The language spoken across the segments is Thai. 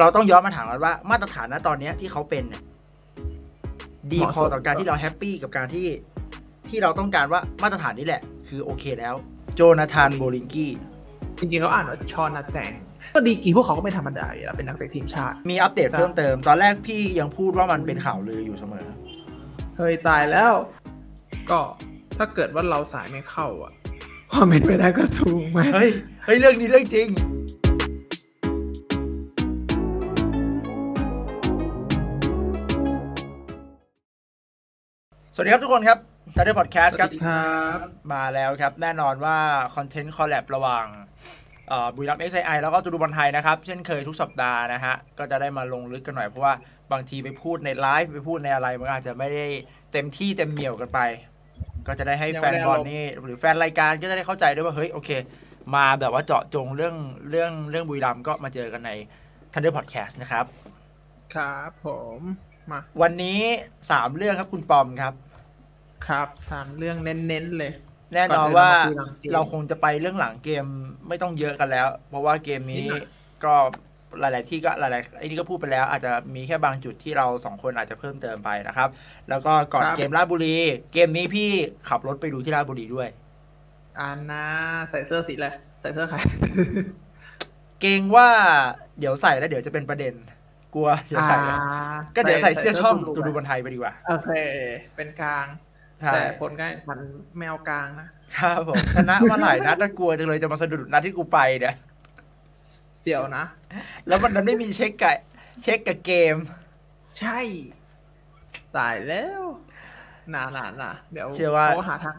เราต้องย้อนมาถามว่ามาตรฐานนะตอนนี้ที่เขาเป็นดีพอต่อการที่เราแฮปปี้กับการที่เราต้องการว่ามาตรฐานนี้แหละคือโอเคแล้วโจนาธานโบลิงกี้จริงๆเขาอ่านว่าชอนาแตงก็ดีกี่พวกเขาก็ไม่ธรรมดาแล้วเป็นนักเตะทีมชาติมีอัปเดตเพิ่มเติมตอนแรกพี่ยังพูดว่ามันเป็นข่าวลืออยู่เสมอเฮ้ยตายแล้วก็ถ้าเกิดว่าเราสายไม่เข้าอ่ะความเป็นไปได้ก็สูงไหมเฮ้ยเรื่องนี้เรื่องจริงสวัสดีครับทุกคนครับการเดินพอดแคสต์ครับมาแล้วครับแน่นอนว่าคอนเทนต์คอลแลบระหว่างบุรีรัมย์ XII แล้วก็ตูดูบอลไทยนะครับเช่นเคยทุกสัปดาห์นะฮะก็จะได้มาลงลึกกันหน่อยเพราะว่าบางทีไปพูดในไลฟ์ไปพูดในอะไรมันอาจจะไม่ได้เต็มที่เต็มเหนี่ยวกันไปก็จะได้ให้แฟนบอลนี่หรือแฟนรายการก็จะได้เข้าใจด้วยว่าเฮ้ยโอเคมาแบบว่าเจาะจงเรื่องบุรีรัมย์ก็มาเจอกันในการเดินพอดแคสต์นะครับครับผมมาวันนี้3เรื่องครับคุณปอมครับครับ3เรื่องเน้นๆเลยแน่นอนว่าเราคงจะไปเรื่องหลังเกมไม่ต้องเยอะกันแล้วเพราะว่าเกมนี้ก็หลายๆที่ก็หลายๆไอ้นี่ก็พูดไปแล้วอาจจะมีแค่บางจุดที่เรา2คนอาจจะเพิ่มเติมไปนะครับแล้วก็ก่อนเกมราชบุรีเกมนี้พี่ขับรถไปดูที่ราชบุรีด้วยนะใส่เสื้อสีอะไรใส่เสื้อใครเกรงว่าเดี๋ยวใส่แล้วเดี๋ยวจะเป็นประเด็นกลัวเดี๋ยวใส่ก็เดี๋ยวใส่เสื้อช่องตูดูบอลไทยไปดีกว่าโอเคเป็นกลางแต่ผลก็มันแมวกลางนะครับผมชนะมาหลายนัดน่ากลัวจังเลยจะมาสะดุดนัดที่กูไปเนี่ยเสี่ยวนะแล้วมันไม่มีเช็คกับเกมใช่ตายแล้วน่ะเดี๋ยวเขาหาทาง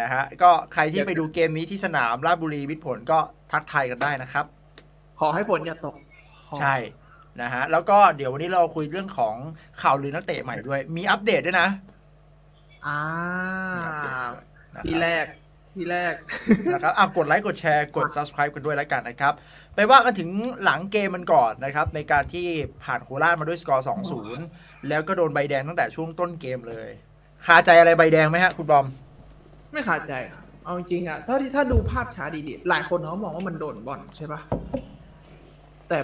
นะฮะก็ใครที่ไปดูเกมนี้ที่สนามราชบุรีมิตรผลก็ทักทายกันได้นะครับขอให้ฝนอย่าตกใช่นะฮะแล้วก็เดี๋ยววันนี้เราคุยเรื่องของข่าวลือนักเตะใหม่ด้วยมีอัปเดตด้วยนะที่แรกนะครับกดไลค์กดแชร์กด subscribe กันด้วยแล้วกันนะครับไปว่ากันถึงหลังเกมมันก่อนนะครับในการที่ผ่านโคราชมาด้วยสกอร์ 2-0 แล้วก็โดนใบแดงตั้งแต่ช่วงต้นเกมเลยคาใจอะไรใบแดงไหมฮะคุณบอมไม่คาใจเอาจริงอะถ้าดูภาพช้าดีๆหลายคนเขามองว่ามันโดนบอลใช่ปะแต่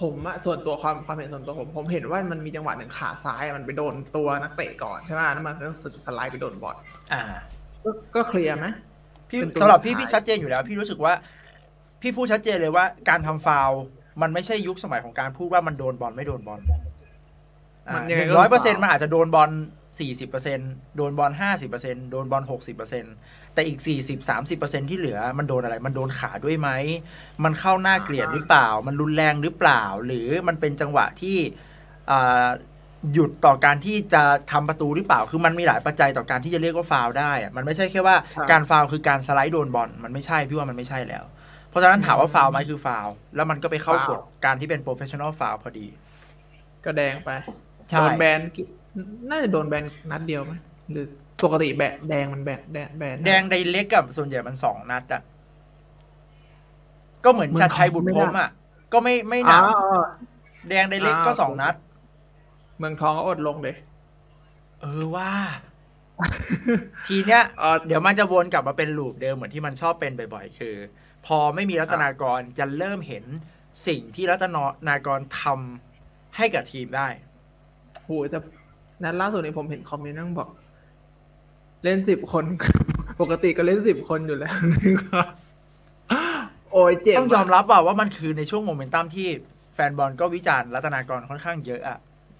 ผมอะส่วนตัวความเห็นส่วนตัวผมเห็นว่ามันมีจังหวะหนึ่งขาซ้ายมันไปโดนตัวนักเตะก่อนใช่ไหมแล้วมันต้องสไลด์ไปโดนบอลก็เคลียร์ไหมพี่สำหรับพี่ชัดเจนอยู่แล้วพี่รู้สึกว่าพี่พูดชัดเจนเลยว่าการทำฟาวล์มันไม่ใช่ยุคสมัยของการพูดว่ามันโดนบอลไม่โดนบอล 100% มันอาจจะโดนบอล 40% โดนบอล 50% โดนบอล 60% แต่อีก 40-30% ที่เหลือมันโดนอะไรมันโดนขาด้วยไหมมันเข้าหน้าเกลียดหรือเปล่ามันรุนแรงหรือเปล่าหรือมันเป็นจังหวะที่หยุดต่อการที่จะทำประตูหรือเปล่าคือมันมีหลายปัจจัยต่อการที่จะเรียกว่าฟาวล์ได้มันไม่ใช่แค่ว่าการฟาวล์คือการสไลด์โดนบอลมันไม่ใช่พี่ว่ามันไม่ใช่แล้วเพราะฉะนั้นถามว่าฟาวล์ไหมคือฟาวล์แล้วมันก็ไปเข้ากฎการที่เป็นโปรเฟชชั่นอลฟาวล์พอดีก็แดงไปโดนแบนน่าจะโดนแบนนัดเดียวไหมหรือปกติแดงมันแดงไดเล็กกับส่วนใหญ่มัน2นัดอ่ะก็เหมือนชาชัยบุตรพรหมอ่ะก็ไม่หนักแดงไดเล็กก็2นัดเมืองทองก็อดลงเลยว่าทีเนี้ยเดี๋ยวมันจะวนกลับมาเป็นลูปเดิมเหมือนที่มันชอบเป็นบ่อยๆคือพอไม่มีรัตนากรจะเริ่มเห็นสิ่งที่รัตนากรทำให้กับทีมได้โหแต่นัดล่าสุดนี้ผมเห็นคอมเมนต์นั่งบอกเล่น10คนปกติก็เล่น10คนอยู่แล้วโอ้ยเจ็บต้องยอมรับว่ามันคือในช่วงโมเมนตัมที่แฟนบอลก็วิจารณ์รัตนากรค่อนข้างเยอะอะ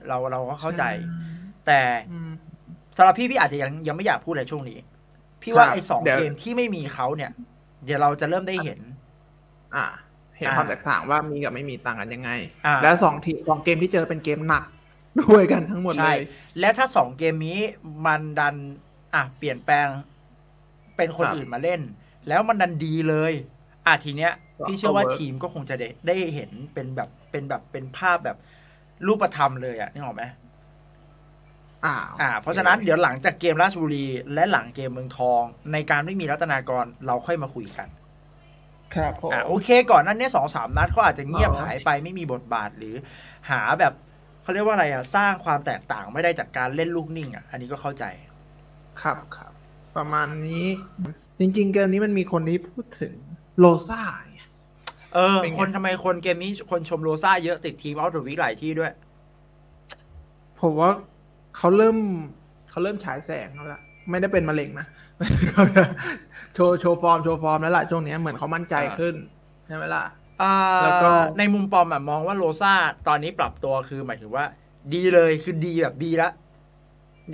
เราก็เข้าใจแต่สำหรับพี่อาจจะยังไม่อยากพูดเลยช่วงนี้พี่ว่าไอ้2เกมที่ไม่มีเขาเนี่ยเดี๋ยวเราจะเริ่มได้เห็นเห็นความแตกต่างว่ามีกับไม่มีต่างกันยังไงและ2เกมที่เจอเป็นเกมหนักด้วยกันทั้งหมดเลยและถ้า2เกมนี้มันดันเปลี่ยนแปลงเป็นคนอื่นมาเล่นแล้วมันดันดีเลยทีเนี้ยพี่เชื่อว่าทีมก็คงจะได้เห็นเป็นภาพแบบรูปธรรมเลยนึกออกไหมเพราะฉะนั้นเดี๋ยวหลังจากเกมราชบุรีและหลังเกมเมืองทองในการไม่มีรัตนากรเราค่อยมาคุยกันครับโอเคก่อนนั้นเนี่ย2-3นัดเขาอาจจะเงียบหายไปไม่มีบทบาทหรือหาแบบเขาเรียกว่าอะไรสร้างความแตกต่างไม่ได้จากการเล่นลูกนิ่งอันนี้ก็เข้าใจครับประมาณนี้จริงๆเกมนี้มันมีคนที่พูดถึงโลซ่า คนทำไมคนเกมนี้คนชมโรซ่าเยอะติดทีมเอาท์วิกหลายที่ด้วยผมว่าเขาเริ่มฉายแสงแล้วล่ะไม่ได้เป็นมะเร็งนะโชว์ฟอร์มแล้วล่ะช่วงนี้เหมือนเขามั่นใจขึ้นใช่ไหมล่ะแล้วก็ในมุมปอมแบบมองว่าโรซ่าตอนนี้ปรับตัวคือหมายถึงว่าดีเลยคือดีแบบดีละ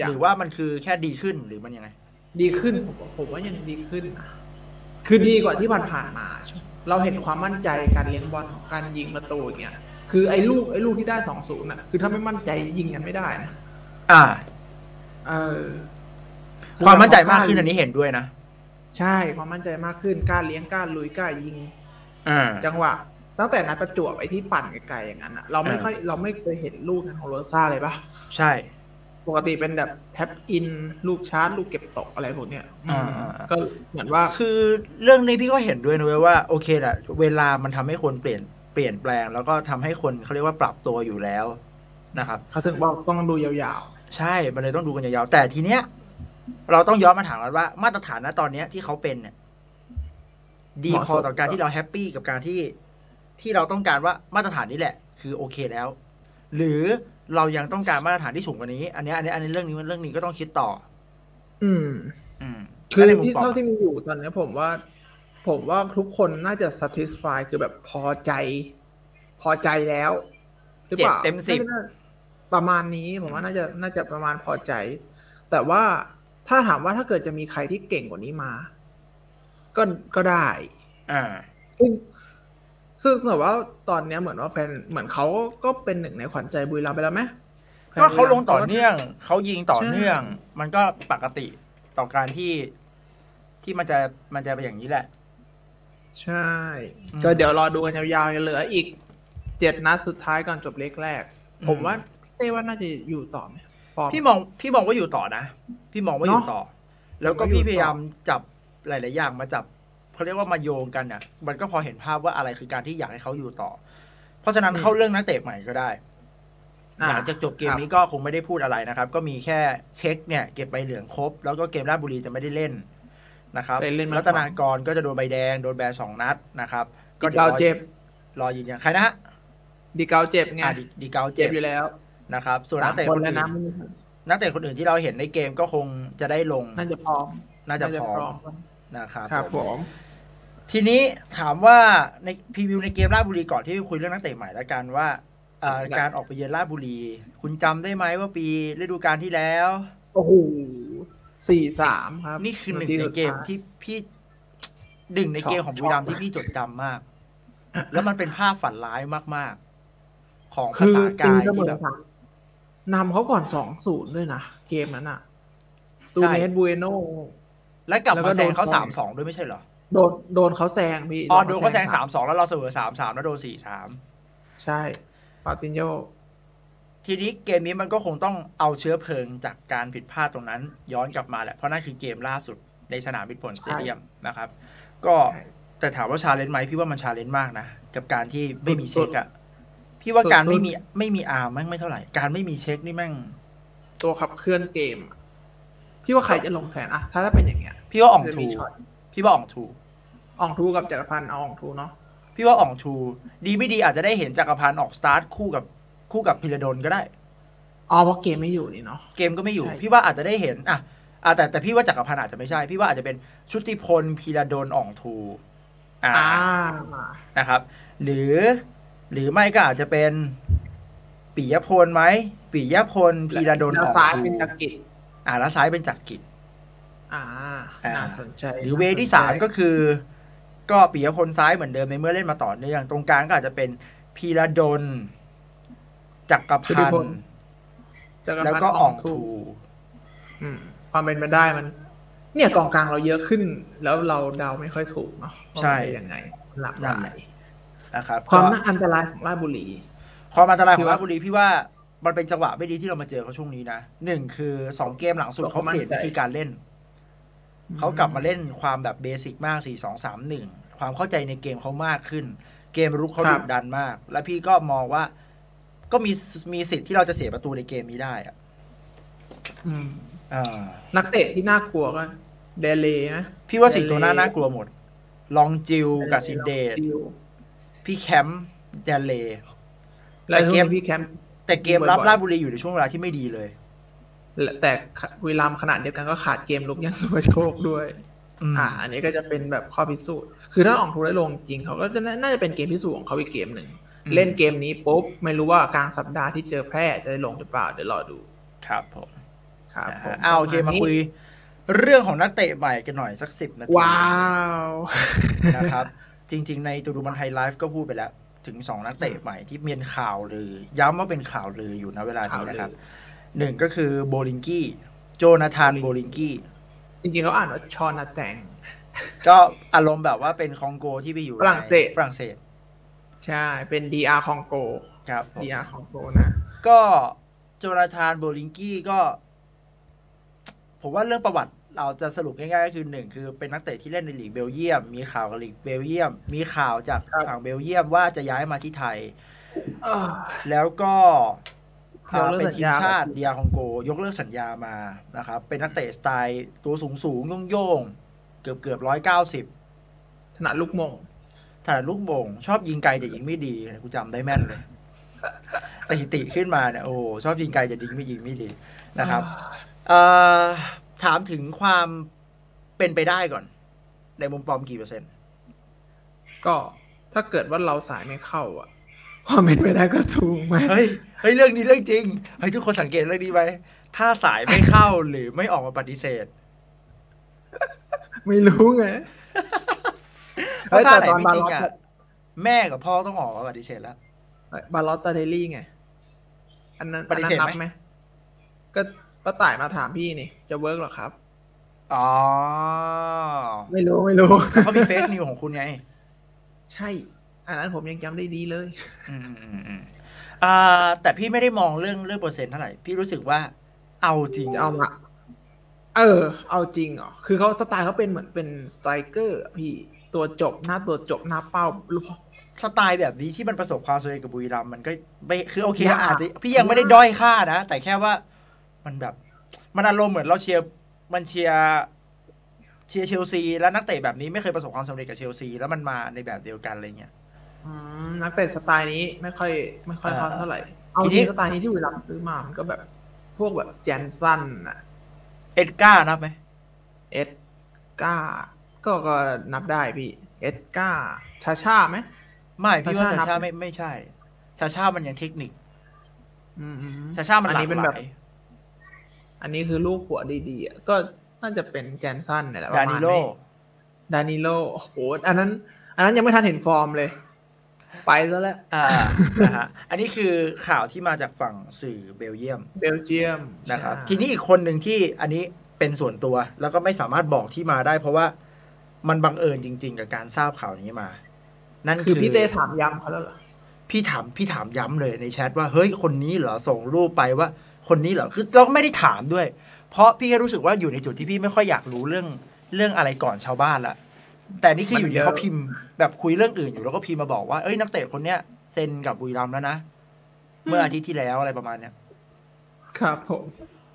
หรือว่ามันคือแค่ดีขึ้นหรือมันยังไงดีขึ้นผมว่ายังดีขึ้นคือดีกว่าที่ผ่านมาเราเห็นความมั่นใจการเลี้ยงบอลการยิงประตูอย่างเงี้ยคือไอ้ลูกที่ได้ 2-0 น่ะคือถ้าไม่มั่นใจยิงกันไม่ได้นะความมั่นใจมากขึ้นอันนี้เห็นด้วยนะใช่ความมั่นใจมากขึ้นกล้าเลี้ยงกล้าลุยกล้ายิงจังหวะตั้งแต่นัดประจวบไอ้ที่ปั่นไกลๆอย่างนั้นอ่ะเราไม่เคยเห็นลูกนั้นของโรซ่าเลยป่ะใช่ปกติเป็นแบบแท็บอินลูกชาร์จลูกเก็บตกอะไรพวกเนี้ยก็เหมือนว่าคือเรื่องนี้พี่ก็เห็นด้วยนะว่าโอเคแหละเวลามันทำให้คนเปลี่ยนแปลงแล้วก็ทำให้คนเขาเรียกว่าปรับตัวอยู่แล้วนะครับเขาถึงบอกต้องดูยาวๆใช่มันเลยต้องดูกันยาวๆแต่ทีเนี้ยเราต้องย้อนมาถามกันว่ามาตรฐานณตอนนี้ที่เขาเป็นเนี่ยดีพอต่อการที่เราแฮปปี้กับการที่เราต้องการว่ามาตรฐานนี้แหละคือโอเคแล้วหรือเรายังต้องการมาตรฐานที่สูงกว่านี้อันนี้เรื่องนี้ก็ต้องคิดต่อคือที่เท่าที่มีอยู่ตอนนี้ผมว่าทุกคนน่าจะ satisfy คือแบบพอใจแล้วหรือเปล่าเต็ม10ประมาณนี้ผมว่าน่าจะประมาณพอใจแต่ว่าถ้าถามว่าถ้าเกิดจะมีใครที่เก่งกว่านี้มาก็ได้ซึ่งแต่ว่าตอนนี้เหมือนว่าแฟนเหมือนเขาก็เป็นหนึ่งในขวัญใจบุรีรัมย์ไปแล้วไหมก็เขาลงต่อเนื่องเขายิงต่อเนื่องมันก็ปกติต่อการที่มันจะเป็นอย่างนี้แหละใช่ก็เดี๋ยวรอดูกันยาวๆเหลืออีก7นัดสุดท้ายก่อนจบเล็กแรกผมว่าพี่เต้ว่าน่าจะอยู่ต่อไหมพี่มองว่าอยู่ต่อนะพี่มองว่าอยู่ต่อแล้วก็พี่พยายามจับหลายๆอย่างมาจับเขาเรียกว่ามาโยงกันเนี่ยมันก็พอเห็นภาพว่าอะไรคือการที่อยากให้เขาอยู่ต่อเพราะฉะนั้นเข้าเรื่องนักเตะใหม่ก็ได้หลังจากจบเกมนี้ก็คงไม่ได้พูดอะไรนะครับก็มีแค่เช็คเนี่ยเก็บใบเหลืองครบแล้วก็เกมราชบุรีจะไม่ได้เล่นนะครับรัตนากรก็จะโดนใบแดงโดนแบน2นัดนะครับก็เดี๋ยวรอยืนยันใครนะฮะดีเกาเจ็บไงดีเกาเจ็บอยู่แล้วนะครับส่วนนักเตะคนอื่นที่เราเห็นในเกมก็คงจะได้ลงน่าจะพร้อมนะครับผมทีนี้ถามว่าในพรีวิวในเกมราชบุรีก่อนที่คุยเรื่องนักเตะใหม่แล้วกันว่าการออกไปเยือนราชบุรีคุณจำได้ไหมว่าปีฤดูกาลที่แล้วโอ้โห 4-3 ครับนี่คือหนึ่งในเกมที่พี่ดึงในเกมของบุรีรัมย์ที่พี่จดจำมากแล้วมันเป็นภาพฝันร้ายมากๆของภาษากายที่แบบนำเขาก่อน 2-0 ด้วยนะเกมนั้นอ่ะตูเนสบูเอโนและกลับมาแซงเขา 3-2 ด้วยไม่ใช่เหรอโดนเขาแซงพี่อ๋อโดนเขาแซง 3-2 แล้วเราเสมอ 3-3 แล้วโดน 4-3 ใช่ปาตินโยทีนี้เกมนี้มันก็คงต้องเอาเชื้อเพลิงจากการผิดพลาดตรงนั้นย้อนกลับมาแหละเพราะนั่นคือเกมล่าสุดในสนามมิตรผลสเตเดียมนะครับก็แต่ถามว่าชาเลนจ์ไหมพี่ว่ามันชาเลนจ์มากนะกับการที่ไม่มีเช็คอะพี่ว่าการไม่มีอาร์มแม่งไม่เท่าไหร่การไม่มีเช็คนี่แม่งตัวขับเคลื่อนเกมพี่ว่าใครจะลงแทนอะถ้าเป็นอย่างเงี้ยพี่ว่าอ่องทูกับจักรพันธ์เอาอ่องทูเนาะพี่ว่าอ่องทูดีไม่ดีอาจจะได้เห็นจักรพันธ์ออกสตาร์ทคู่กับพิรดลก็ได้อ๋อเพราะเกมไม่อยู่นี่เนาะเกมก็ไม่อยู่พี่ว่าอาจจะได้เห็นอะแต่พี่ว่าจักรพันธ์อาจจะไม่ใช่พี่ว่าอาจจะเป็นชุติพลพิรดลอ่องทูนะครับหรือไม่ก็อาจจะเป็นปิยพลไหมปิยพลพีระดลอ่องทูแล้วซ้ายเป็นจักรกิจน่าสนใจหรือเวที่สามก็คือก็ปิยพลซ้ายเหมือนเดิมในเมื่อเล่นมาต่อเนื่องตรงกลางก็อาจจะเป็นพีระดลจักรพันธ์แล้วก็อ่องทูความเป็นไปได้มันเนี่ยกองกลางเราเยอะขึ้นแล้วเราเดาไม่ค่อยถูกเนาะใช่ยังไงหลับได้นะครับความน่าอันตรายของราชบุรีความอันตรายของราชบุรีพี่ว่ามันเป็นจังหวะไม่ดีที่เรามาเจอเขาช่วงนี้นะหนึ่งคือ2เกมหลังสุดเขาเปลี่ยนวิธีการเล่นเขากลับมาเล่นความแบบเบสิกมาก 4-2-3-1 ความเข้าใจในเกมเขามากขึ้นเกมรุกเขาดุดันมากและพี่ก็มองว่าก็มีสิทธิ์ที่เราจะเสียประตูในเกมนี้ได้อะนักเตะที่น่ากลัวก็เดเลนะพี่ว่า4ตัวน่ากลัวหมดลองจิวกับซินเดต พี่แคมป์เดลเลย์แต่เกมพี่แคมป์แต่เกมรับราชบุรีอยู่ในช่วงเวลาที่ไม่ดีเลยแต่บุรีรัมย์ขนาดเดียวกันก็ขาดเกมลุกยังสุภโชคด้วยอันนี้ก็จะเป็นแบบข้อพิสูจน์คือถ้าออกทุนได้ลงจริงเขาก็จะน่าจะเป็นเกมพิสูจน์ของเขาอีกเกมหนึ่งเล่นเกมนี้ปุ๊บไม่รู้ว่ากลางสัปดาห์ที่เจอแพร่จะได้ลงหรือเปล่าเดี๋ยวรอดูครับผมครับผมเอาโอเคมาคุยเรื่องของนักเตะใหม่กันหน่อยสัก10 นาทีว้าวนะครับจริงๆในตูดูมันไฮไลฟ์ก็พูดไปแล้วถึง2นักเตะใหม่ที่มีข่าวลือย้ำว่าเป็นข่าวลืออยู่ณเวลานี้นะครับหนึ่งก็คือโบลิงกี้โจนาธานโบลิงกี้จริงๆเขาอ่านว่าชอนาแตงก็อารมณ์แบบว่าเป็นคองโกที่ไปอยู่ฝรั่งเศสใช่เป็นดีอาร์คองโกครับดีอาร์คองโกนะก็โจนาธานโบลิงกี้ก็ผมว่าเรื่องประวัติเราจะสรุปง่ายๆก็คือหนึ่งคือเป็นนักเตะที่เล่นในลีกเบลเยียมมีข่าวกับลีกเบลเยียมมีข่าวจากฝั่งเบลเยียมว่าจะย้ายมาที่ไทยแล้วก็เป็นทีมชาติดีอาร์คองโกยกเลิกสัญญามานะครับเป็นนักเตะสไตล์ตัวสูงๆโยงๆเกือบ190ถนัดลูกมงชอบยิงไกลแต่ยิงไม่ดีกูจำได้แม่นเลยสถิติขึ้นมาเนี่ยโอ้ชอบยิงไกลแต่ยิงไม่ดีนะครับถามถึงความเป็นไปได้ก่อนในมุมปลอมกี่เปอร์เซ็นต์ก็ถ้าเกิดว่าเราสายไม่เข้าอ่ะความเป็นไปได้ก็สูงไหมเฮ้ยเรื่องนี้เรื่องจริงเฮ้ยทุกคนสังเกตเรื่องนี้ไหมถ้าสายไม่เข้าหรือไม่ออกมาปฏิเสธไม่รู้ไงเพราะถ้าไหนไม่จริงอ่ะแม่กับพ่อต้องออกมาปฏิเสธแล้วบาลอตตาเดลี่ไงอันนั้นปฏิเสธไหมก็ป้าต่ายมาถามพี่นี่จะเวิร์กหรอครับอ๋อไม่รู้เขามีเฟซนิวของคุณไงใช่อันนั้นผมยังจำได้ดีเลยแต่พี่ไม่ได้มองเรื่องเปอร์เซ็นต์เท่าไหร่พี่รู้สึกว่าเอาจริงเอาละเอาจริงเหรอคือเขาสไตล์เขาเป็นเหมือนเป็นสไตรเกอร์พี่ตัวจบหน้าเป้าสไตล์แบบนี้ที่มันประสบความสำเร็จกับบุรีรัมย์มันก็ไม่คือโอเคอาจจะพี่ยังไม่ได้ด้อยค่านะแต่แค่ว่ามันแบบมันอารมณ์เหมือนเราเชียร์เชลซีแล้วนักเตะแบบนี้ไม่เคยประสบความสำเร็จกับเชลซีแล้วมันมาในแบบเดียวกันอะไรเงี้ยนักเตะสไตล์นี้ไม่ค่อยเข้าเท่าไหร่เอาที่สไตล์นี้ที่บุรีรัมย์ซื้อมามันก็แบบพวกแบบแจนสันอะเอ็ดก้านับไหมเอ็ดก้าก็นับได้พี่เอ็ดก้าชาไหมไม่พี่ว่าชาไม่ใช่ชามันยังเทคนิคชามันอันนี้เป็นแบบอันนี้คือลูกหัวดีๆก็น่าจะเป็นแจนสันเนี่ยแหละประมาณนี้ดานิโลโอ้โหอันนั้นยังไม่ทันเห็นฟอร์มเลยไปซะแล้วนะฮะอันนี้คือข่าวที่มาจากฝั่งสื่อเบลเยียมนะครับทีนี้อีกคนหนึ่งที่อันนี้เป็นส่วนตัวแล้วก็ไม่สามารถบอกที่มาได้เพราะว่ามันบังเอิญจริงๆกับการทราบข่าวนี้มานั่นคือพี่เต้ถามย้ำเขาแล้วเหรอพี่ถามย้ำเลยในแชทว่าเฮ้ยคนนี้เหรอส่งรูปไปว่าคนนี้เหรอคือเราไม่ได้ถามด้วยเพราะพี่แค่รู้สึกว่าอยู่ในจุดที่พี่ไม่ค่อยอยากรู้เรื่องอะไรก่อนชาวบ้านละแต่นี่คืออยู่ดีเขาพิมพ์แบบคุยเรื่องอื่นอยู่แล้วก็พิมพ์มาบอกว่าเอ้ยนักเตะคนเนี้ยเซ็นกับบุรีรัมย์แล้วนะเมื่ออาทิตย์ที่แล้วอะไรประมาณเนี้ยครับผม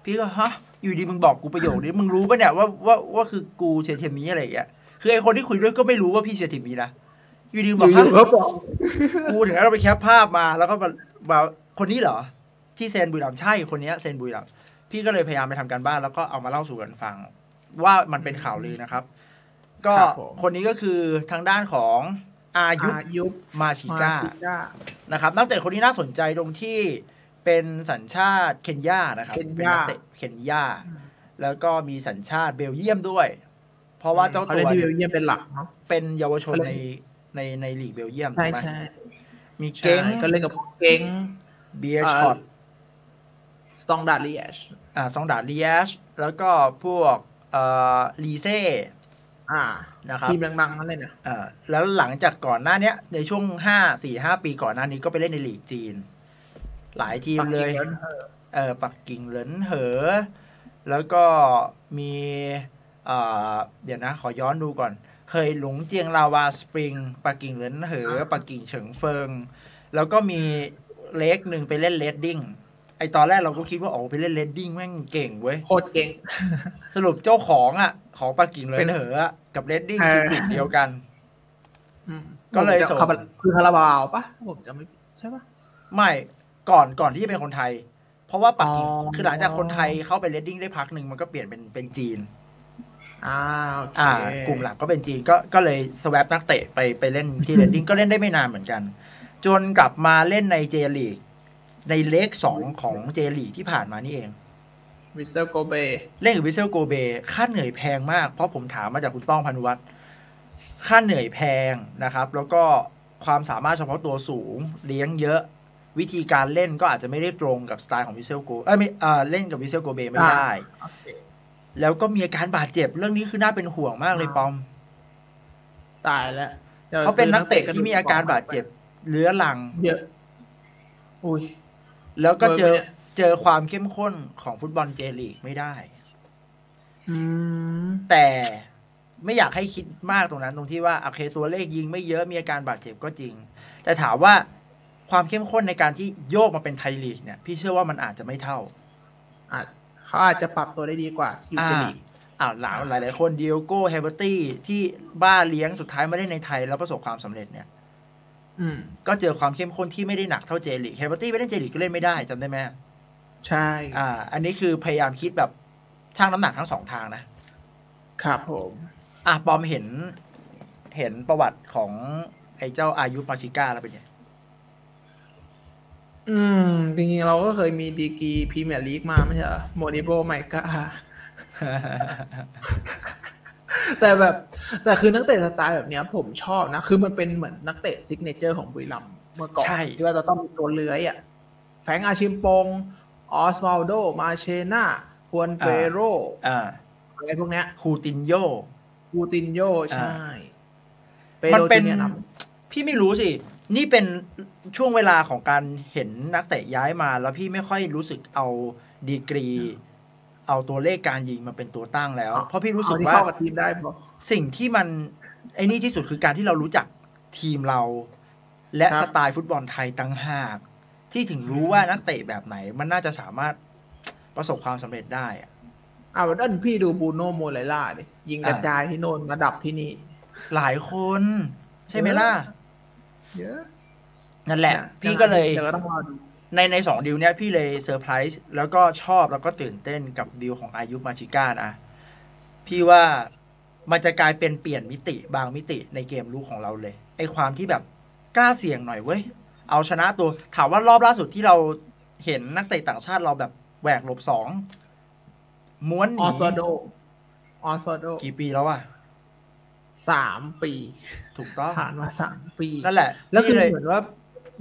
พี่ก็ฮะอยู่ดีมึงบอกกูประโยคนี้มึงรู้ป่ะเนี่ยว่าคือกูเชียร์ทีมนี้อะไรอย่างเงี้ยคือไอคนที่คุยด้วยก็ไม่รู้ว่าพี่เชียร์ทีมนี้นะอยู่ดีบอกกูถึงเราไปแคปภาพมาแล้วก็มาคนนี้เหรอที่เซ็นบุรีรัมย์ใช่คนนี้เซ็นบุรีรัมย์พี่ก็เลยพยายามไปทำการบ้านแล้วก็เอามาเล่าสู่กันฟังว่ามันเป็นข่าวลือนะครับก็คนนี้ก็คือทางด้านของอายุมาชิก้านะครับนักเตะคนนี้น่าสนใจตรงที่เป็นสัญชาติเคนยานะครับเป็นนักเตะเคนยาแล้วก็มีสัญชาติเบลเยียมด้วยเพราะว่าเจ้าตัวเบลเยียมเป็นหลักเนาะเป็นเยาวชนในลีกเบลเยียมใช่ไหมมีเก้งก็เล่นกับเก้งเบียร์ช็อตสตองดาร์ลีแอชแล้วก็พวกลีเซ่นะครับทีมดังๆนั่นเลยนะแล้วหลังจากก่อนหน้านี้ในช่วง4-5 ปีก่อนหน้านี้ก็ไปเล่นในลีกจีนหลายทีมเลยปักกิ่งเหรินเหอแล้วก็มีเดี๋ยวนะขอย้อนดูก่อนเคยหลงเจียงลาวาสปริงปักกิ่งเหรินเหอปักกิ่งเฉิงเฟิงแล้วก็มีเล็กหนึ่งไปเล่นเลดดิ้งไอตอนแรกเราก็คิดว่าออกไปเล่นเลดดิ้งแม่งเก่งเว้ยโคตรเก่งสรุปเจ้าของปักกิ่งเหรินเหอกับเลดดิ้งคือเดียวกัน ก็เลยส่งคือคาราบาวปะผมจะไม่ใช่ปะไม่ก่อนที่จะเป็นคนไทยเพราะว่าปักกิ่งคือหลังจากคนไทยเข้าไปเลดดิ้งได้พักหนึ่งมันก็เปลี่ยนเป็นจีนกลุ่มหลักก็เป็นจีนก็เลยสวอปนักเตะไปเล่นที่เลดดิ้งก็เล่นได้ไม่นานเหมือนกันจนกลับมาเล่นในเจลีกในเลก2ของเจลีกที่ผ่านมานี่เองวิสเซลโกเบเล่นกับวิสเซลโกเบค่าเหนื่อยแพงมากเพราะผมถามมาจากคุณต้องพานุวัฒน์ค่าเหนื่อยแพงนะครับแล้วก็ความสามารถเฉพาะตัวสูงเลี้ยงเยอะวิธีการเล่นก็อาจจะไม่ได้ตรงกับสไตล์ของวิสเซลโกเล่นกับวิสเซลโกเบไม่ได้แล้วก็มีอาการบาดเจ็บเรื่องนี้คือน่าเป็นห่วงมากเลยปอมตายแล้วเขาเป็นนักเตะที่มีอาการบาดเจ็บเรื้อรังเยอะอุ้ยแล้วก็เจอความเข้มข้นของฟุตบอลเจลีกไม่ได้แต่ไม่อยากให้คิดมากตรงนั้นตรงที่ว่าโอเคตัวเลขยิงไม่เยอะมีอาการบาดเจ็บก็จริงแต่ถามว่าความเข้มข้นในการที่โยกมาเป็นไทยลีกเนี่ยพี่เชื่อว่ามันอาจจะไม่เท่าเขาอาจจะปรับตัวได้ดีกว่าที่เจลีกหลายคนดิโอโก้เฮเบอร์ตี้ที่บ้าเลี้ยงสุดท้ายมาได้ในไทยแล้วประสบความสำเร็จเนี่ยก็เจอความเข้มข้นที่ไม่ได้หนักเท่าเจลีกเฮเบอร์ตี้ไม่ได้เจลีกก็เล่นไม่ได้จำได้ไหมใช่อันนี้คือพยายามคิดแบบช่างน้ำหนักทั้งสองทางนะครับผมปอมเห็นประวัติของไอ้เจ้าอายุมาชิก้าแล้วเป็นไงจริงๆเราก็เคยมีดีกรีพรีเมียร์ลีกมาไม่ใช่เหรอโมนิโบไมก้าแต่คือนักเตะสไตล์แบบนี้ผมชอบนะคือมันเป็นเหมือนนักเตะซิกเนเจอร์ของบุรีรัมย์เมื่อก่อนที่ว่าจะต้องมีตัวเลื้อยอ่ะแฟรงค์อาชิมปงออสวาลโดมาเชน่าฮวนเปโรอะไรพวกนี้คูตินโยใช่มันเป็นพี่ไม่รู้สินี่เป็นช่วงเวลาของการเห็นนักเตะย้ายมาแล้วพี่ไม่ค่อยรู้สึกเอาดีกรีเอาตัวเลขการยิงมาเป็นตัวตั้งแล้วเพราะพี่รู้สึกว่าสิ่งที่มันไอ้นี่ที่สุดคือการที่เรารู้จักทีมเราและสไตล์ฟุตบอลไทยต่างหากที่ถึงรู้ว่านักเตะแบบไหนมันน่าจะสามารถประสบความสำเร็จได้ด้านพี่ดูบูโน่โมเลล่าดิยิงกระจายที่โน่นระดับที่นี่หลายคนใช่ไหมล่ะเยอะนั่นแหละพี่ก็เลยในสองดิวเนี้ยพี่เลยเซอร์ไพรส์แล้วก็ชอบแล้วก็ตื่นเต้นกับดิวของอายุมาชิก้านะพี่ว่ามันจะกลายเป็นเปลี่ยนมิติบางมิติในเกมลูกของเราเลยไอความที่แบบกล้าเสี่ยงหน่อยเว้ยเอาชนะตัวถามว่ารอบล่าสุดที่เราเห็นนักเตะต่างชาติเราแบบแหวกหลบสองม้วนหนีออสวาโดกี่ปีแล้วอะ3 ปีถูกต้องผ่านมา3 ปีนั่นแหละแล้วคือเหมือนว่า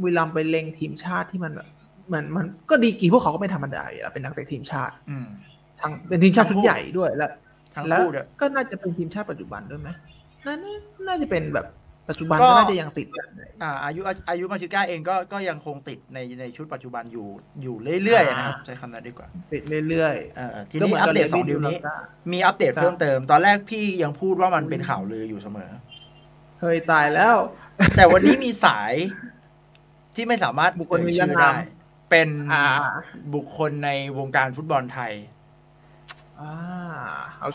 บุรีรัมย์ไปเล็งทีมชาติที่มันแบบมันก็ดีกี่พวกเขาก็ไม่ธรรมดาอยู่แล้วเป็นนักเตะทีมชาติทั้งเป็นทีมชาติชุดใหญ่ด้วยแล้วก็น่าจะเป็นทีมชาติปัจจุบันด้วยไหมน่าจะเป็นแบบปัจจุบันก็น่าจะยังติดอายุมาชิก้าเองก็ยังคงติดในชุดปัจจุบันอยู่เรื่อยๆนะครับใช้คำนั้นดีกว่าติดเรื่อยๆทีนี้อัปเดต2ดิวนี้มีอัปเดตเพิ่มเติมตอนแรกพี่ยังพูดว่ามันเป็นข่าวลืออยู่เสมอเคยตายแล้วแต่วันนี้มีสายที่ไม่สามารถบุคคลชื่อได้เป็นบุคคลในวงการฟุตบอลไทย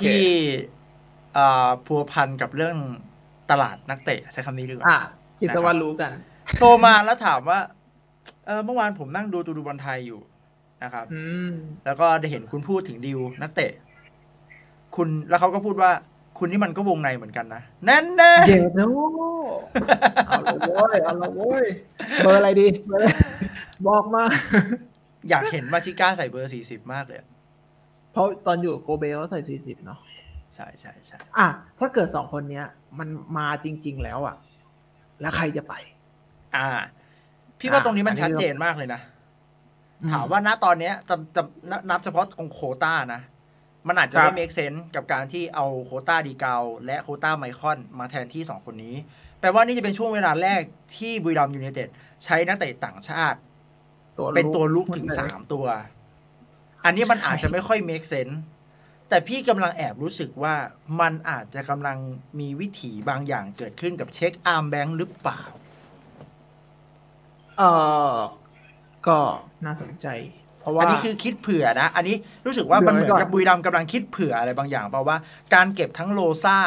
ที่พัวพันกับเรื่องตลาดนักเตะใช้คำนี้ดีกว่าที่ตะวันรู้กันโทรมาแล้วถามว่าเมื่อวานผมนั่งดูบอลไทยอยู่นะครับแล้วก็ได้เห็นคุณพูดถึงดิวนักเตะคุณแล้วเขาก็พูดว่าคุณนี่มันก็วงในเหมือนกันนะแน่นแน่เจ๋งนะเอาละโว้ยเบอร์อะไรดีบอกมาอยากเห็นมาชิก้าใส่เบอร์40มากเลยเพราะตอนอยู่โกเบเขาใส่40เนาะใช่ถ้าเกิด2คนเนี้ยมันมาจริงๆแล้วอ่ะแล้วใครจะไปพี่ว่าตรงนี้มันชัดเจนมากเลยนะถามว่าณตอนเนี้ยจะนับเฉพาะของโควต้านะมันอาจจะไม่ make sense กับการที่เอาโควต้าดีเกาและโควต้าไมคอนมาแทนที่2คนนี้แปลว่านี่จะเป็นช่วงเวลาแรกที่บุรีรัมย์ยูไนเต็ดใช้นักเตะต่างชาติเป็นตัวลุกถึง3ตัวอันนี้มันอาจจะไม่ค่อย make senseแต่พี่กำลังแอบรู้สึกว่ามันอาจจะกำลังมีวิถีบางอย่างเกิดขึ้นกับเช็คอาร์มแบงค์หรือเปล่าก็น่าสนใจเพราะว่าอันนี้คือคิดเผื่อนะอันนี้รู้สึกว่ามันเหมือนกับบุรีรัมย์กำลังคิดเผื่ออะไรบางอย่างเพราะว่าการเก็บทั้งโลซ่า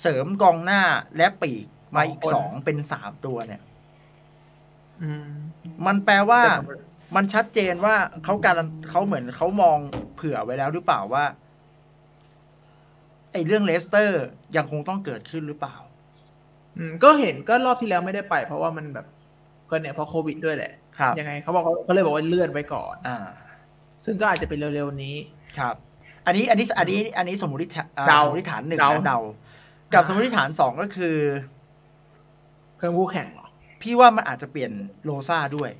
เสริมกองหน้าและปีก มาอีกสองเป็นสามตัวเนี่ยมันแปลว่ามันชัดเจนว่าเขาเหมือนเขามองเผื่อไว้แล้วหรือเปล่าว่าไอ้เรื่องเลสเตอร์ยังคงต้องเกิดขึ้นหรือเปล่าก็เห็นก็รอบที่แล้วไม่ได้ไปเพราะว่ามันแบบก็เนี่ยเพราะโควิดด้วยแหละยังไงเขาบอกเขาเลยบอกว่าเลื่อนไปก่อนซึ่งก็อาจจะเป็นเร็วๆนี้ครับอันนี้สมมติฐานหนึ่งเดากับสมมติฐานสองก็คือเพิ่มคู่แข่งหรอพี่ว่ามันอาจจะเปลี่ยนโรซ่าด้วย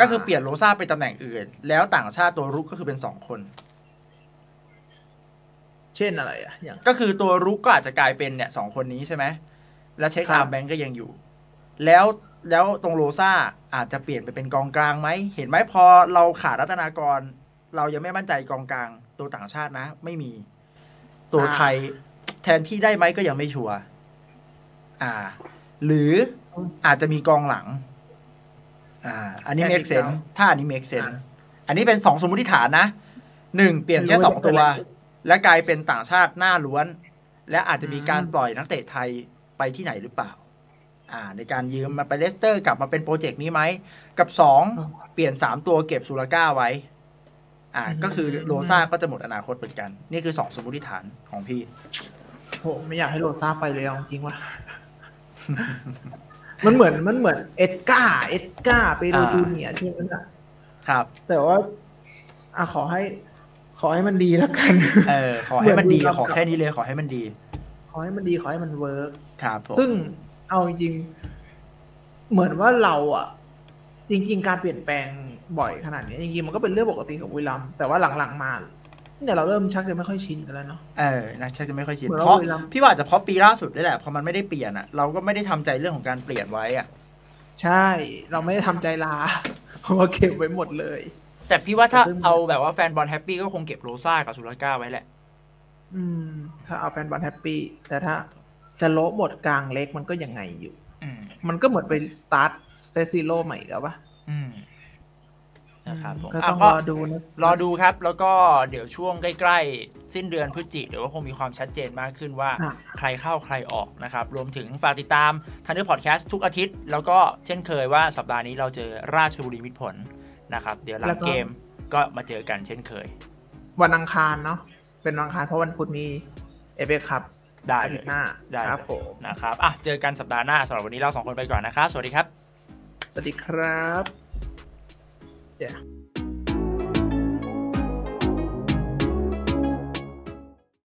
ก็คือเปลี่ยนโรซ่าไปตำแหน่งอื่นแล้วต่างชาติตัวรุกก็คือเป็นสองคนเช่นอะไรอ่ะอย่างก็คือตัวรุกก็อาจจะกลายเป็นเนี่ยสองคนนี้ใช่ไหมแล้วเช็คอาร์มแบงก์ก็ยังอยู่แล้วตรงโรซ่าอาจจะเปลี่ยนไปเป็นกองกลางไหมเห็นไหมพอเราขาดรัตนากรเรายังไม่มั่นใจกองกลางตัวต่างชาตินะไม่มีตัวไทยแทนที่ได้ไหมก็ยังไม่ชัวร์หรืออาจจะมีกองหลังอันนี้เมคเซนถ้าอันนี้เมคเซนอันนี้เป็นสองสมมติฐานนะหนึ่งเปลี่ยนแค่สองตัวและกลายเป็นต่างชาติหน้าล้วนและอาจจะมีการปล่อยนักเตะไทยไปที่ไหนหรือเปล่าในการยืมมาไปเลสเตอร์กลับมาเป็นโปรเจกต์นี้ไหมกับสองเปลี่ยนสามตัวเก็บซูราก้าไว้ก็คือโรซ่าก็จะหมดอนาคตเหมือนกันนี่คือสองสมมติฐานของพี่โหไม่อยากให้โรซ่าไปเลยจริงว่ะมันเหมือนเอ็ดก้าไปดูจูเนียร์ที่นั่นครับแต่ว่าขอให้มันดีแล้วกันขอให้มันดีขอแค่นี้เลยขอให้มันดีขอให้มันเวิร์กครับซึ่งเอาจริงเหมือนว่าเราจริงๆการเปลี่ยนแปลงบ่อยขนาดนี้จริงๆมันก็เป็นเรื่องปกติของวีรัมแต่ว่าหลังๆมาเนี่ยเราเริ่มชักจะไม่ค่อยชินกันแล้วเนาะนะชักจะไม่ค่อยชินเพราะพี่ว่าจะเพราะปีล่าสุดนี่แหละพอมันไม่ได้เปลี่ยนเราก็ไม่ได้ทำใจเรื่องของการเปลี่ยนไว้ใช่เราไม่ได้ทำใจลาเพราะว่าเก็บไว้หมดเลยแต่พี่ว่าถ้าเอาแบบว่าแฟนบอลแฮปปี้ก็คงเก็บโรซ่ากับซูราก้าไว้แหละถ้าเอาแฟนบอลแฮปปี้แต่ถ้าจะโลบทกลางเล็กมันก็ยังไงอยู่มันก็เหมือนไปสตาร์ทเซซิโลใหม่แล้วปะนะครับผมก็รอดูครับแล้วก็เดี๋ยวช่วงใกล้ๆสิ้นเดือนพฤศจิกายนเดี๋ยวก็คงมีความชัดเจนมากขึ้นว่าใครเข้าใครออกนะครับรวมถึงฝากติดตามThunder Podcastทุกอาทิตย์แล้วก็เช่นเคยว่าสัปดาห์นี้เราเจอราชบุรีมิตรผลนะครับเดี๋ยวหลังเกมก็มาเจอกันเช่นเคยวันอังคารเนาะเป็นวันอังคารเพราะวันพุธมีFA Cupได้หน้าได้ครับผมนะครับเจอกันสัปดาห์หน้าสำหรับวันนี้เราสองคนไปก่อนนะครับสวัสดีครับสวัสดีครับ